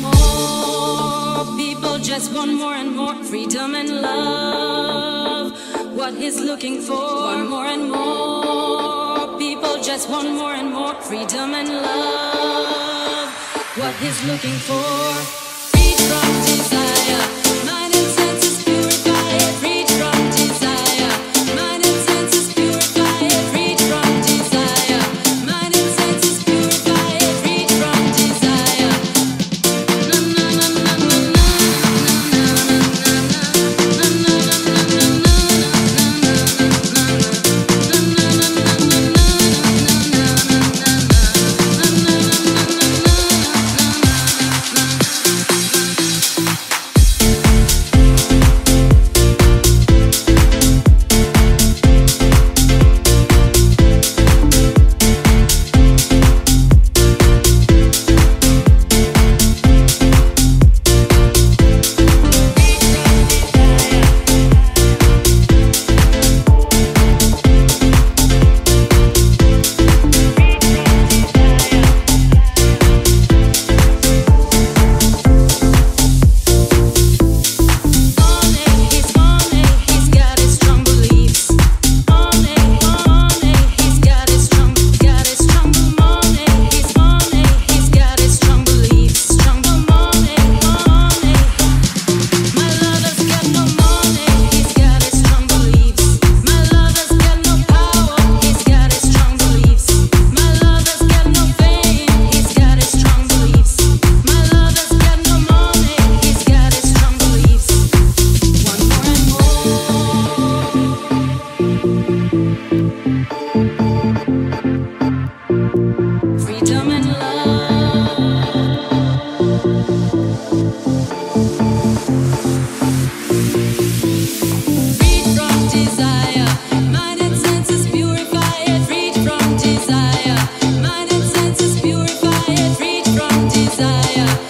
more people just want more and more freedom and love, what he's looking for. More and more people just want more and more freedom and love, what he's looking for. Free from desire. Desire.